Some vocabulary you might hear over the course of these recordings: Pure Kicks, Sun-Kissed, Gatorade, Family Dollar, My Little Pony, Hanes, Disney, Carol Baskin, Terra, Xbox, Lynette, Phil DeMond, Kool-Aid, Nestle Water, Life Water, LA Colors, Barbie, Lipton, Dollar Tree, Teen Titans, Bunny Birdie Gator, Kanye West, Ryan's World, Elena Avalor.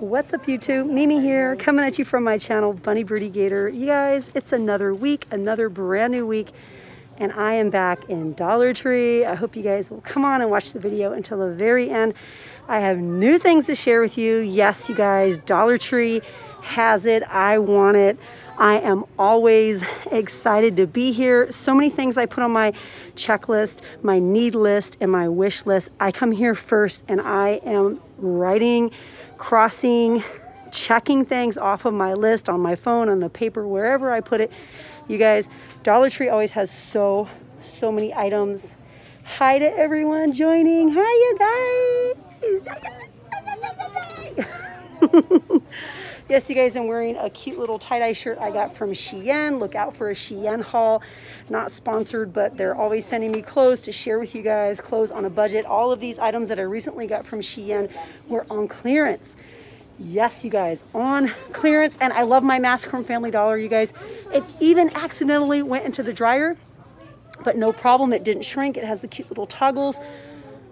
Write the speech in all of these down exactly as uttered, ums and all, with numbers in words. What's up YouTube? Mimi here, coming at you from my channel, Bunny Birdie Gator. You guys, it's another week, another brand new week, and I am back in Dollar Tree. I hope you guys will come on and watch the video until the very end. I have new things to share with you. Yes, you guys, Dollar Tree has it. I want it. I am always excited to be here. So many things I put on my checklist, my need list, and my wish list. I come here first and I am writing, crossing, checking things off of my list on my phone, on the paper, wherever I put it. You guys, Dollar Tree always has so, so many items. Hi to everyone joining. Hi, you guys. Yes, you guys, I'm wearing a cute little tie-dye shirt I got from Shein. Look out for a Shein haul. Not sponsored, but they're always sending me clothes to share with you guys, clothes on a budget. All of these items that I recently got from Shein were on clearance. Yes, you guys, on clearance. And I love my mask from Family Dollar, you guys. It even accidentally went into the dryer, but no problem. It didn't shrink. It has the cute little toggles.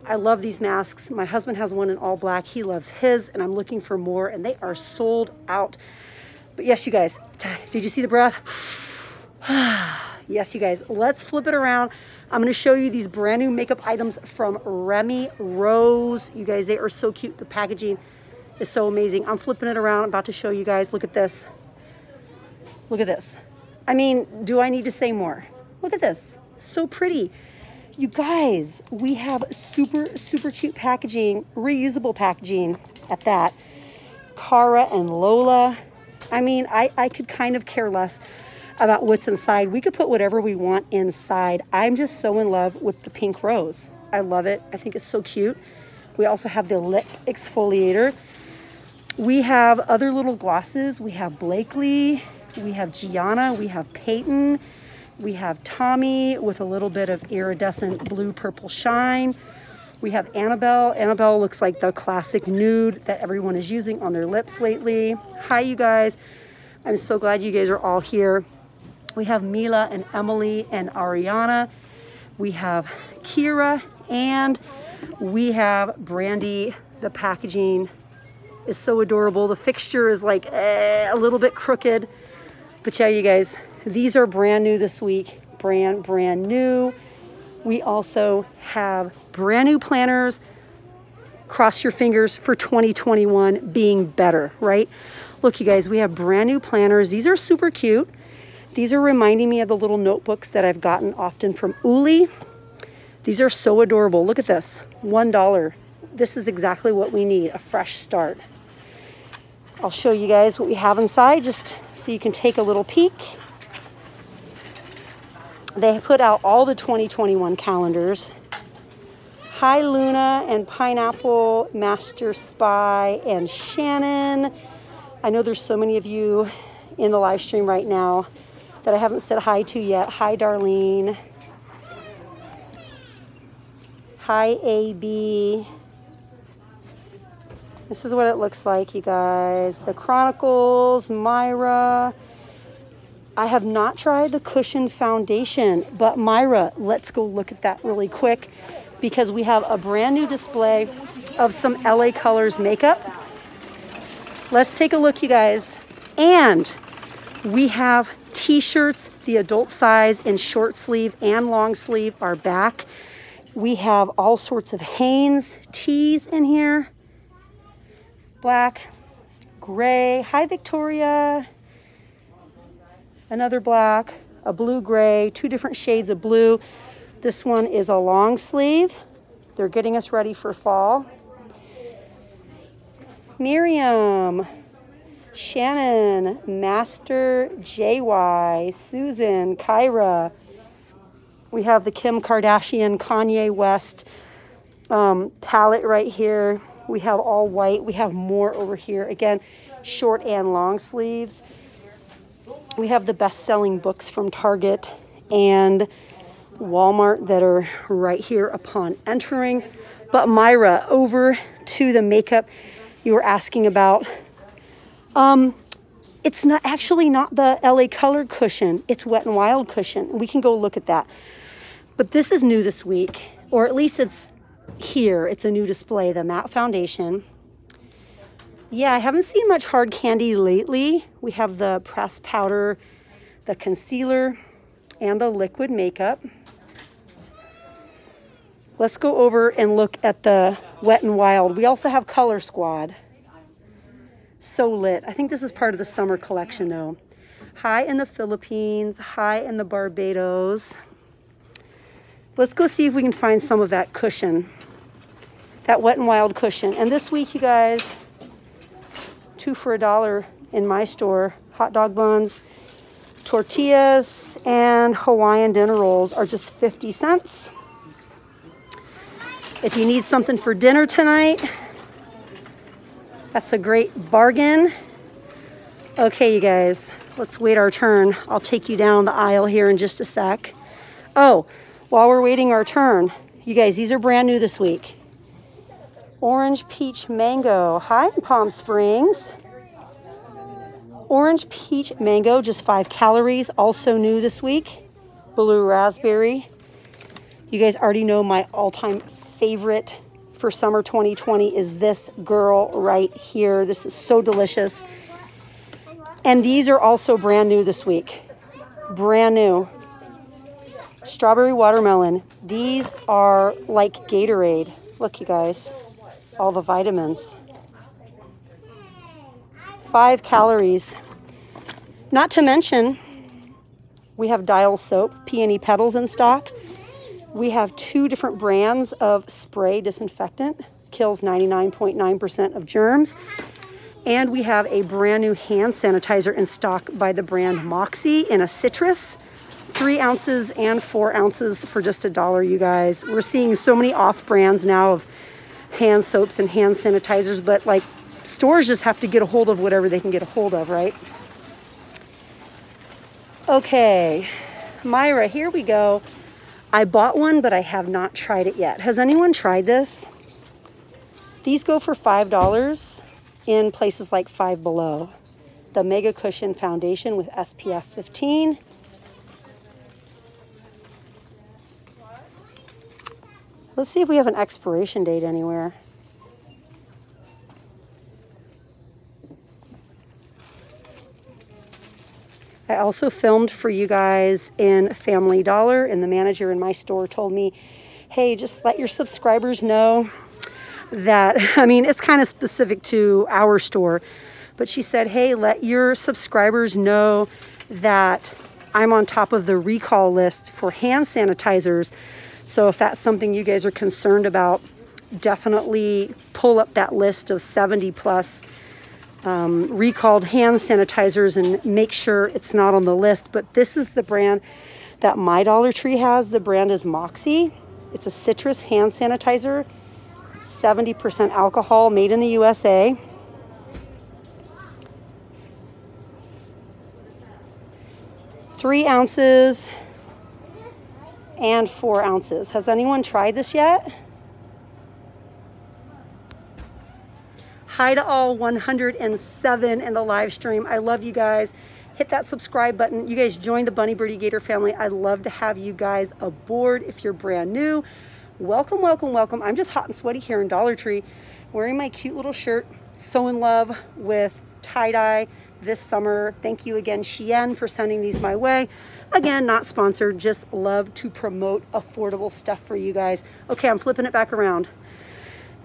I love these masks. My husband has one in all black. He loves his, and I'm looking for more, and they are sold out. But yes, you guys, did you see the breath? Yes, you guys, let's flip it around. I'm gonna show you these brand new makeup items from Remy Rose. You guys, they are so cute. The packaging is so amazing. I'm flipping it around. I'm about to show you guys. Look at this. Look at this. I mean, do I need to say more? Look at this. So pretty. You guys, we have super, super cute packaging, reusable packaging at that. Kara and Lola. I mean, I, I could kind of care less about what's inside. We could put whatever we want inside. I'm just so in love with the pink rose. I love it. I think it's so cute. We also have the lip exfoliator. We have other little glosses. We have Blakely. We have Gianna. We have Peyton. We have Tommy with a little bit of iridescent blue purple shine. We have Annabelle. Annabelle looks like the classic nude that everyone is using on their lips lately. Hi, you guys. I'm so glad you guys are all here. We have Mila and Emily and Ariana. We have Kira and we have Brandy. The packaging is so adorable. The fixture is like eh, a little bit crooked. But yeah, you guys, these are brand new this week, brand, brand new. We also have brand new planners. Cross your fingers for twenty twenty-one being better, right? Look, you guys, we have brand new planners. These are super cute. These are reminding me of the little notebooks that I've gotten often from Uli. These are so adorable. Look at this, one dollar. This is exactly what we need, a fresh start. I'll show you guys what we have inside just so you can take a little peek. They put out all the twenty twenty-one calendars. Hi, Luna and Pineapple, Master Spy and Shannon. I know there's so many of you in the live stream right now that I haven't said hi to yet. Hi, Darlene. Hi, A B. This is what it looks like, you guys. The Chronicles, Myra. I have not tried the cushion foundation, but Myra, let's go look at that really quick because we have a brand new display of some L A Colors makeup. Let's take a look, you guys. And we have t-shirts, the adult size in short sleeve and long sleeve are back. We have all sorts of Hanes tees in here. Black, gray. Hi, Victoria. Another black, a blue gray, two different shades of blue. This one is a long sleeve. They're getting us ready for fall. Miriam, Shannon, Master J Y, Susan, Kyra. We have the Kim Kardashian, Kanye West um, palette right here. We have all white. We have more over here. Again, short and long sleeves. We have the best-selling books from Target and Walmart that are right here upon entering. But Myra, over to the makeup you were asking about. Um, it's not actually not the L A Color cushion. It's Wet and Wild cushion. We can go look at that. But this is new this week, or at least it's here. It's a new display, the matte foundation. Yeah, I haven't seen much hard candy lately. We have the pressed powder, the concealer, and the liquid makeup. Let's go over and look at the Wet and Wild. We also have Color Squad. So lit. I think this is part of the summer collection though. High in the Philippines, high in the Barbados. Let's go see if we can find some of that cushion, that Wet and Wild cushion. And this week, you guys, two for a dollar in my store. Hot dog buns, tortillas, and Hawaiian dinner rolls are just fifty cents. If you need something for dinner tonight, that's a great bargain. Okay, you guys, let's wait our turn. I'll take you down the aisle here in just a sec. Oh. While we're waiting our turn, you guys, these are brand new this week. Orange peach mango, high in Palm Springs. Orange peach mango, just five calories, also new this week. Blue raspberry. You guys already know my all-time favorite for summer twenty twenty is this girl right here. This is so delicious. And these are also brand new this week. Brand new. Strawberry watermelon. These are like Gatorade. Look, you guys, all the vitamins. Five calories. Not to mention, we have Dial soap, peony petals in stock. We have two different brands of spray disinfectant. Kills ninety-nine point nine percent of germs. And we have a brand new hand sanitizer in stock by the brand Moxie in a citrus. Three ounces and four ounces for just a dollar, you guys. We're seeing so many off brands now of hand soaps and hand sanitizers, but like stores just have to get a hold of whatever they can get a hold of, right? Okay, Myra, here we go. I bought one, but I have not tried it yet. Has anyone tried this? These go for five dollars in places like Five Below. The Mega Cushion Foundation with S P F fifteen. Let's see if we have an expiration date anywhere. I also filmed for you guys in Family Dollar, and the manager in my store told me, hey, just let your subscribers know that, I mean, it's kind of specific to our store, but she said, hey, let your subscribers know that I'm on top of the recall list for hand sanitizers. So if that's something you guys are concerned about, definitely pull up that list of seventy plus um, recalled hand sanitizers and make sure it's not on the list. But this is the brand that my Dollar Tree has. The brand is Moxie. It's a citrus hand sanitizer, seventy percent alcohol, made in the U S A. Three ounces. And four ounces. Has anyone tried this yet? Hi to all one hundred and seven in the live stream. I love you guys. Hit that subscribe button. You guys join the Bunny Birdie Gator family. I'd love to have you guys aboard if you're brand new. Welcome, welcome, welcome. I'm just hot and sweaty here in Dollar Tree, wearing my cute little shirt. So in love with tie-dye this summer. Thank you again, Shein, for sending these my way. Again, not sponsored, just love to promote affordable stuff for you guys. Okay, I'm flipping it back around.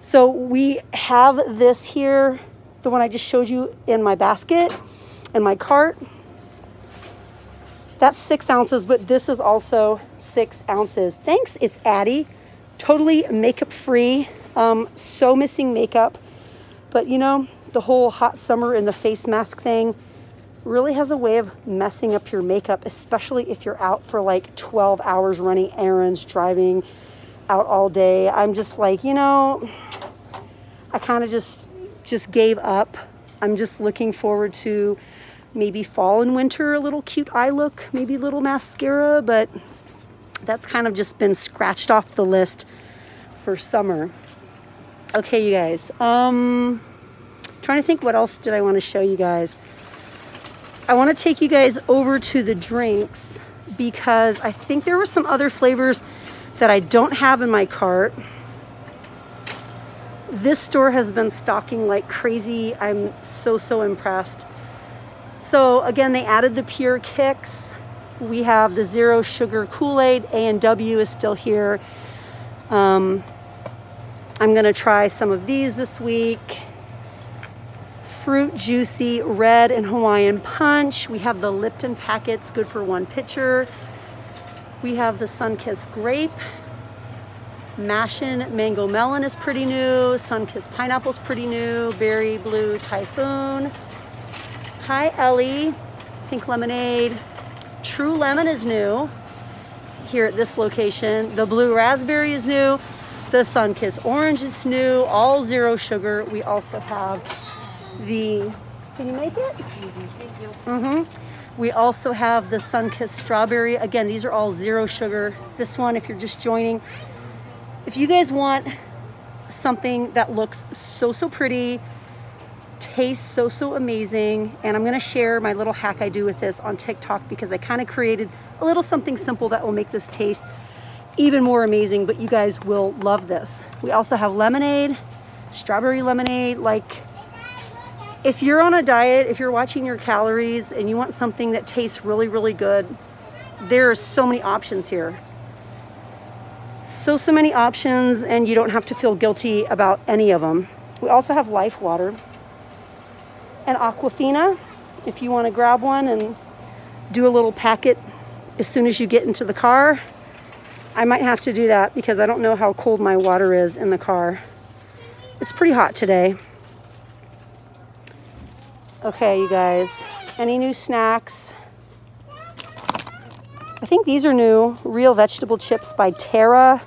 So we have this here, the one I just showed you in my basket, in my cart. That's six ounces, but this is also six ounces. Thanks, it's Addie. Totally makeup free. Um, so missing makeup. But you know, the whole hot summer and the face mask thing really has a way of messing up your makeup, especially if you're out for like twelve hours running errands, driving out all day. I'm just like, you know, I kind of just just gave up. I'm just looking forward to maybe fall and winter, a little cute eye look, maybe a little mascara, but that's kind of just been scratched off the list for summer. Okay, you guys, um, trying to think what else did I want to show you guys. I want to take you guys over to the drinks because I think there were some other flavors that I don't have in my cart. This store has been stocking like crazy. I'm so, so impressed. So again, they added the Pure Kicks. We have the Zero Sugar Kool-Aid. A and W is still here. Um, I'm gonna try some of these this week. Fruit Juicy Red and Hawaiian Punch. We have the Lipton packets, good for one pitcher. We have the Sun-Kissed Grape. Mashin Mango Melon is pretty new. Sun-Kissed Pineapple is pretty new. Berry Blue Typhoon. Hi Ellie. Pink Lemonade. True Lemon is new here at this location. The Blue Raspberry is new. The Sun-Kissed Orange is new. All zero sugar. We also have the, can you make it? Mm-hmm. We also have the Sun-Kissed Strawberry. Again, these are all zero sugar. This one, if you're just joining, if you guys want something that looks so, so pretty, tastes so, so amazing, and I'm gonna share my little hack I do with this on TikTok because I kind of created a little something simple that will make this taste even more amazing, but you guys will love this. We also have lemonade, strawberry lemonade. Like, if you're on a diet, if you're watching your calories and you want something that tastes really, really good, there are so many options here. So, so many options, and you don't have to feel guilty about any of them. We also have Life Water and Aquafina, if you want to grab one and do a little packet as soon as you get into the car. I might have to do that because I don't know how cold my water is in the car. It's pretty hot today. Okay, you guys, any new snacks? I think these are new. Real vegetable chips by Terra.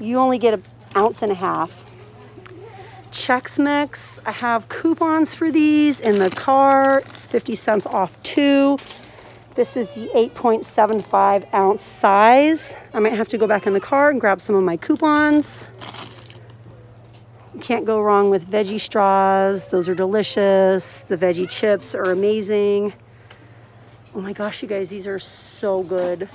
You only get an ounce and a half. Chex Mix. I have coupons for these in the car. It's fifty cents off two. This is the eight point seven five ounce size. I might have to go back in the car and grab some of my coupons. You can't go wrong with veggie straws. Those are delicious. The veggie chips are amazing. Oh my gosh, you guys, these are so good.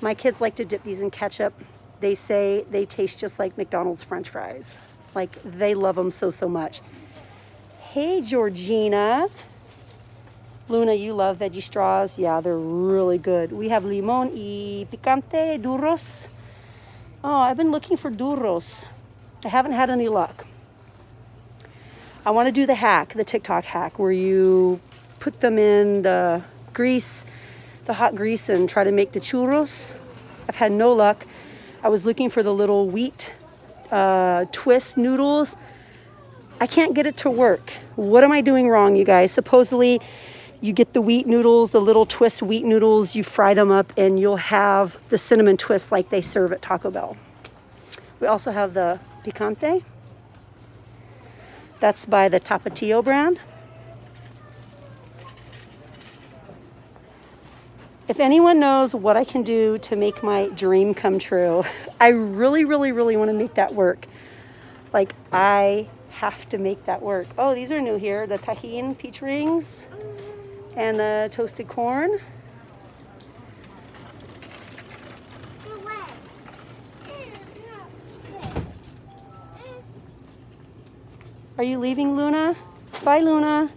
My kids like to dip these in ketchup. They say they taste just like McDonald's French fries. Like, they love them so, so much. Hey, Georgina. Luna, you love veggie straws. Yeah, they're really good. We have limon y picante duros. Oh, I've been looking for duros. I haven't had any luck. I want to do the hack, the TikTok hack, where you put them in the grease, the hot grease, and try to make the churros. I've had no luck. I was looking for the little wheat uh, twist noodles. I can't get it to work. What am I doing wrong, you guys? Supposedly, you get the wheat noodles, the little twist wheat noodles, you fry them up, and you'll have the cinnamon twist like they serve at Taco Bell. We also have the picante. That's by the Tapatio brand. If anyone knows what I can do to make my dream come true, I really, really, really want to make that work. Like, I have to make that work. Oh, these are new here. The Tajin peach rings and the toasted corn. Are you leaving, Luna? Bye, Luna.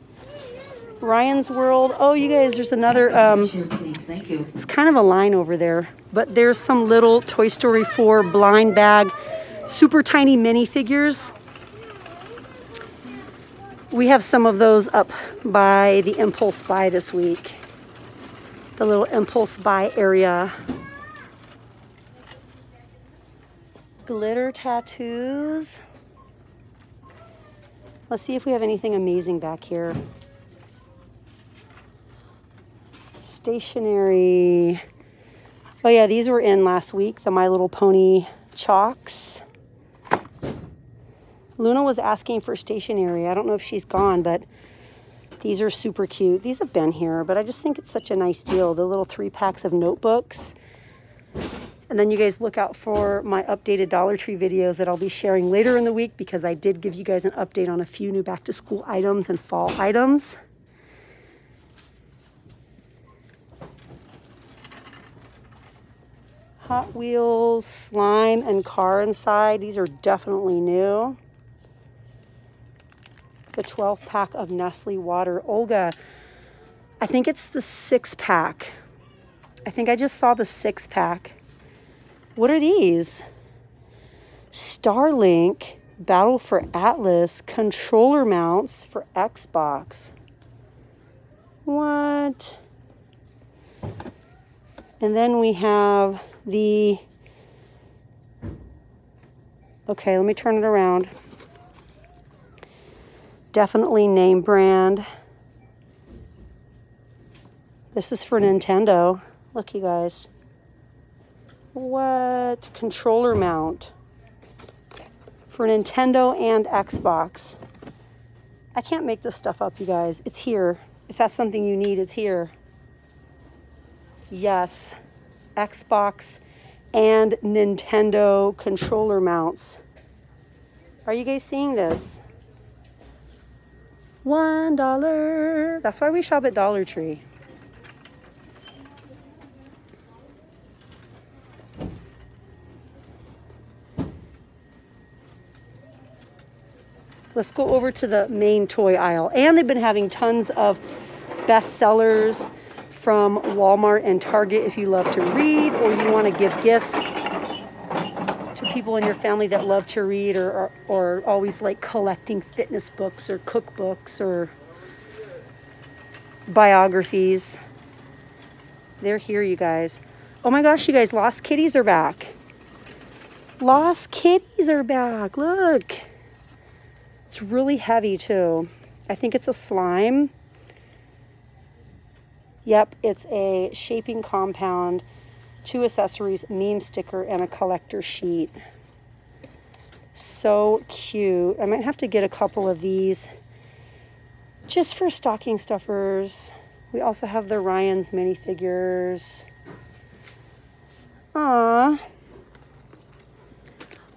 Ryan's World. Oh, you guys, there's another, um, thank you. It's kind of a line over there, but there's some little Toy Story four blind bag, super tiny minifigures. We have some of those up by the impulse buy this week. The little impulse buy area. Glitter tattoos. Let's see if we have anything amazing back here. Stationery. Oh yeah, these were in last week, the My Little Pony chalks. Luna was asking for stationery. I don't know if she's gone, but these are super cute. These have been here, but I just think it's such a nice deal. The little three packs of notebooks. And then you guys look out for my updated Dollar Tree videos that I'll be sharing later in the week because I did give you guys an update on a few new back to school items and fall items. Hot Wheels, slime, and car inside. These are definitely new. the twelve pack of Nestle water. Olga, I think it's the six pack. I think I just saw the six pack. What are these? Starlink, Battle for Atlas, controller mounts for Xbox. What? And then we have the, okay, let me turn it around. Definitely name brand. This is for Nintendo. Look, you guys. What? Controller mount for Nintendo and Xbox. I can't make this stuff up, you guys. It's here. If that's something you need, it's here. Yes, Xbox and Nintendo controller mounts. Are you guys seeing this? One dollar. That's why we shop at Dollar Tree. Let's go over to the main toy aisle. And they've been having tons of bestsellers from Walmart and Target if you love to read or you want to give gifts to people in your family that love to read or, or, or always like collecting fitness books or cookbooks or biographies. They're here, you guys. Oh my gosh, you guys, Lost Kitties are back. Lost Kitties are back, look. It's really heavy too. I think it's a slime. Yep, it's a shaping compound, two accessories, meme sticker, and a collector sheet. So cute. I might have to get a couple of these just for stocking stuffers. We also have the Ryan's minifigures. Aww.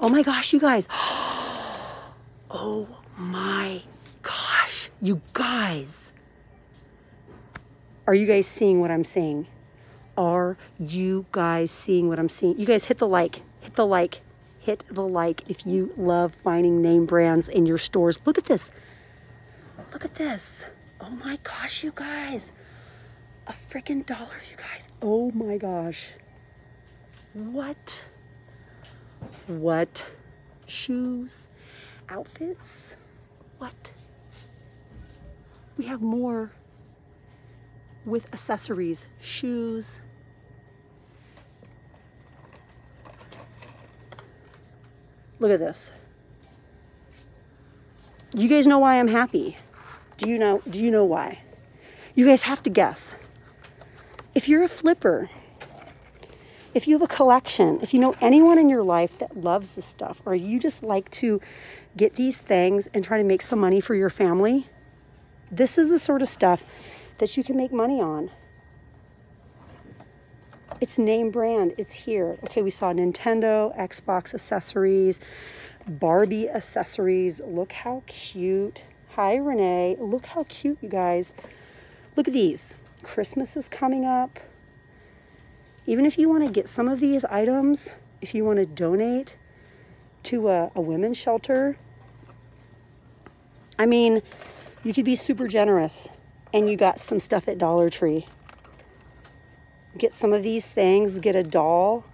Oh my gosh, you guys. Oh my gosh, you guys. Are you guys seeing what I'm seeing? Are you guys seeing what I'm seeing? You guys hit the like, hit the like, hit the like if you love finding name brands in your stores. Look at this. Look at this. Oh my gosh, you guys. A freaking dollar, you guys. Oh my gosh. What? What? Shoes, outfits, what? We have more. With accessories, shoes. Look at this. You guys know why I'm happy. Do you know, do you know why? You guys have to guess. If you're a flipper, if you have a collection, if you know anyone in your life that loves this stuff, or you just like to get these things and try to make some money for your family, this is the sort of stuff that you can make money on. It's name brand, it's here. Okay, we saw Nintendo, Xbox accessories, Barbie accessories. Look how cute. Hi, Renee. Look how cute, you guys. Look at these. Christmas is coming up. Even if you want to get some of these items, if you want to donate to a, a women's shelter, I mean, you could be super generous. And you got some stuff at Dollar Tree. Get some of these things, get a doll,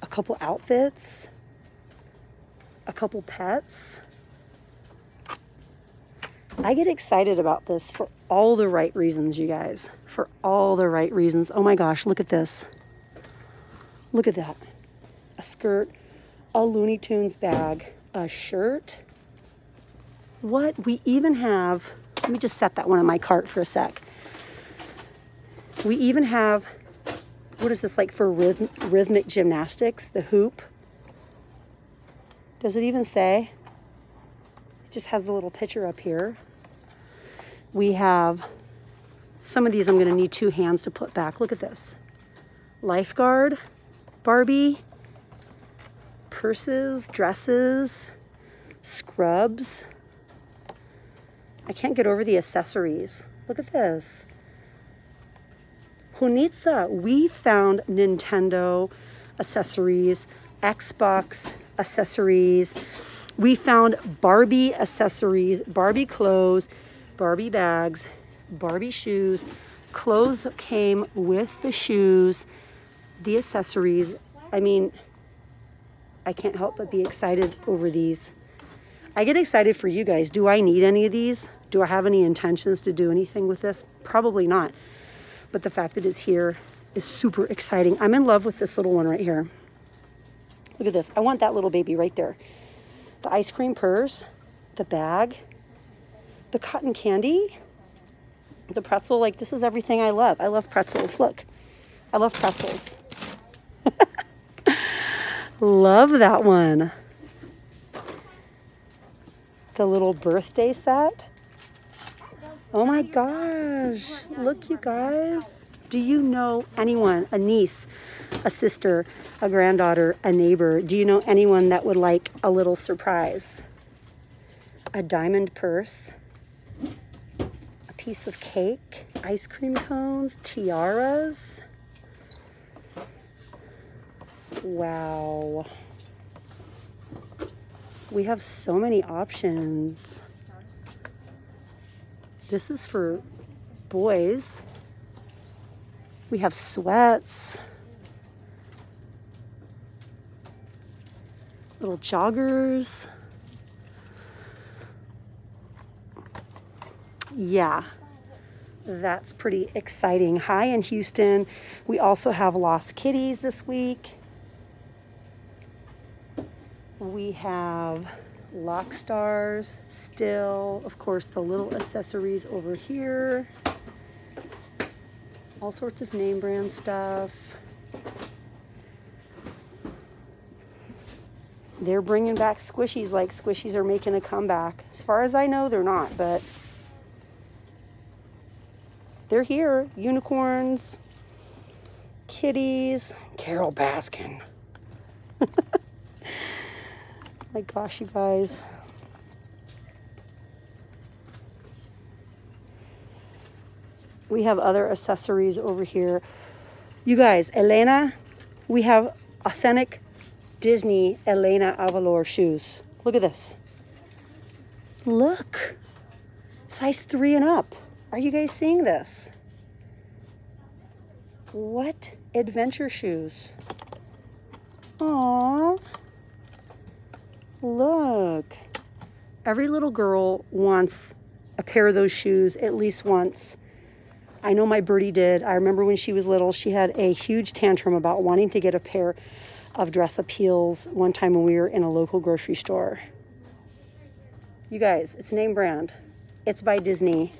a couple outfits, a couple pets. I get excited about this for all the right reasons, you guys, for all the right reasons. Oh my gosh, look at this. Look at that. A skirt, a Looney Tunes bag, a shirt. What? We even have, let me just set that one in my cart for a sec. We even have, what is this like for rhythm, rhythmic gymnastics? The hoop. Does it even say? It just has a little picture up here. We have, some of these I'm gonna need two hands to put back. Look at this. Lifeguard, Barbie, purses, dresses, scrubs. I can't get over the accessories. Look at this. Hunitsa, we found Nintendo accessories, Xbox accessories, We found Barbie accessories, Barbie clothes, Barbie bags, Barbie shoes. Clothes came with the shoes, the accessories. I mean, I can't help but be excited over these. I get excited for you guys. Do I need any of these? Do I have any intentions to do anything with this? Probably not. But the fact that it's here is super exciting. I'm in love with this little one right here. Look at this. I want that little baby right there. The ice cream purse, the bag, the cotton candy, the pretzel. Like, this is everything I love. I love pretzels. Look, I love pretzels. Love that one. The little birthday set. Oh my gosh, look you guys. Do you know anyone, a niece, a sister, a granddaughter, a neighbor? Do you know anyone that would like a little surprise? A diamond purse, a piece of cake, ice cream cones, tiaras. Wow. We have so many options. This is for boys. We have sweats, little joggers. Yeah, that's pretty exciting. Hi in Houston. We also have Lost Kitties this week. We have Lock Stars, still, of course, the little accessories over here, all sorts of name brand stuff. They're bringing back squishies, like squishies are making a comeback. As far as I know, they're not, but they're here. Unicorns, kitties, Carol Baskin. My gosh, you guys. We have other accessories over here. You guys, Elena, we have authentic Disney Elena Avalor shoes. Look at this. Look. Size three and up. Are you guys seeing this? What adventure shoes? Aww. Look, every little girl wants a pair of those shoes at least once. I know my birdie did. I remember when she was little, she had a huge tantrum about wanting to get a pair of dress-up heels one time when we were in a local grocery store. You guys, it's name brand. It's by Disney.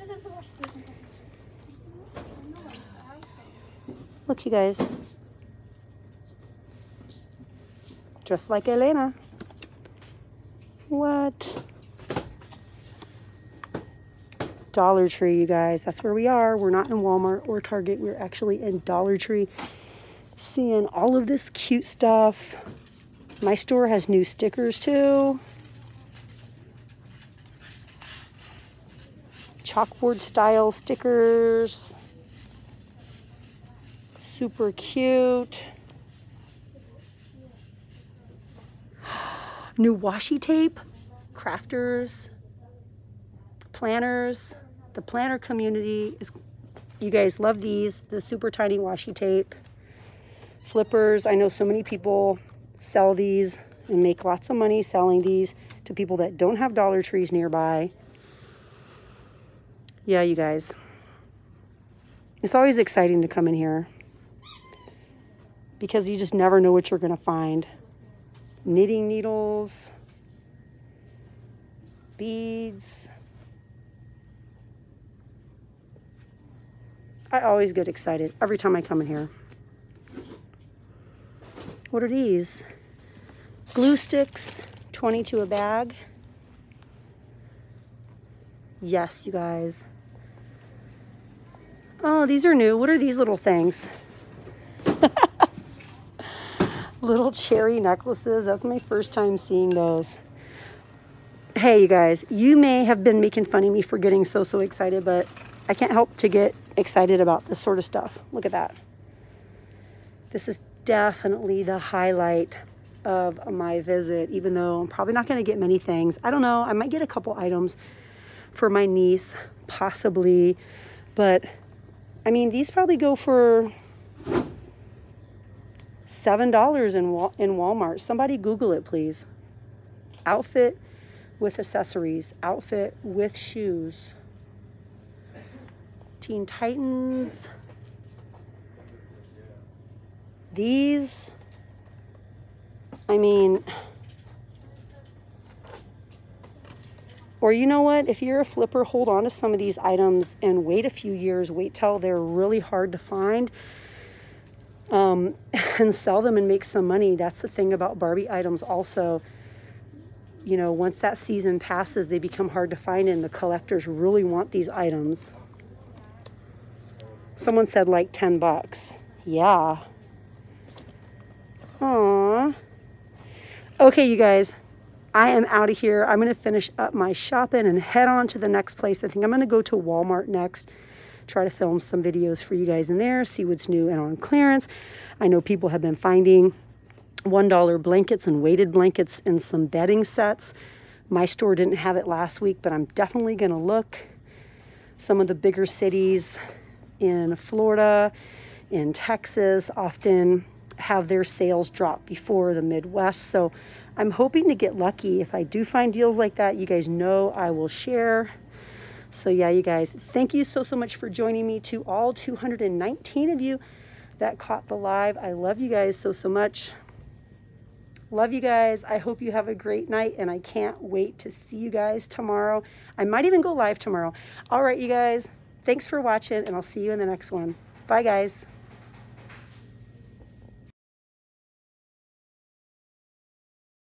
Look, you guys. Just like Elena. What? Dollar Tree, you guys. That's where we are. We're not in Walmart or Target. We're actually in Dollar Tree. Seeing all of this cute stuff. My store has new stickers too. Chalkboard style stickers. Super cute. New washi tape, crafters, planners. The planner community is, you guys love these, the super tiny washi tape. Flippers, I know so many people sell these and make lots of money selling these to people that don't have Dollar Trees nearby. Yeah, you guys. It's always exciting to come in here because you just never know what you're gonna find. Knitting needles, beads. I always get excited every time I come in here. What are these? Glue sticks, twenty-two a bag. Yes, you guys. Oh, these are new. What are these little things? Little cherry necklaces. That's my first time seeing those. Hey, you guys, you may have been making fun of me for getting so, so excited, but I can't help to get excited about this sort of stuff. Look at that. This is definitely the highlight of my visit, even though I'm probably not going to get many things. I don't know. I might get a couple items for my niece, possibly. But, I mean, these probably go for seven dollars in, Wal in Walmart. Somebody Google it, please. Outfit with accessories. Outfit with shoes. Teen Titans. These, I mean, or you know what, if you're a flipper, hold on to some of these items and wait a few years, wait till they're really hard to find, um, and sell them and make some money. That's the thing about Barbie items also, you know, once that season passes, they become hard to find and the collectors really want these items. Someone said like ten bucks. Yeah. Aww. Okay, you guys, I am out of here. I'm going to finish up my shopping and head on to the next place. I think I'm going to go to Walmart next, try to film some videos for you guys in there, see what's new and on clearance. I know people have been finding one dollar blankets and weighted blankets and some bedding sets. My store didn't have it last week, but I'm definitely going to look. Some of the bigger cities in Florida, in Texas, often have their sales drop before the Midwest, so I'm hoping to get lucky. If I do find deals like that, you guys know I will share. So yeah, you guys, thank you so so much for joining me. To all two hundred nineteen of you that caught the live, I love you guys so so much. Love you guys. I hope you have a great night, and I can't wait to see you guys tomorrow. I might even go live tomorrow. All right, you guys, thanks for watching, and I'll see you in the next one. Bye guys.